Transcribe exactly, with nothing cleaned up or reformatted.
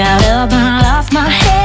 out of my life, my head.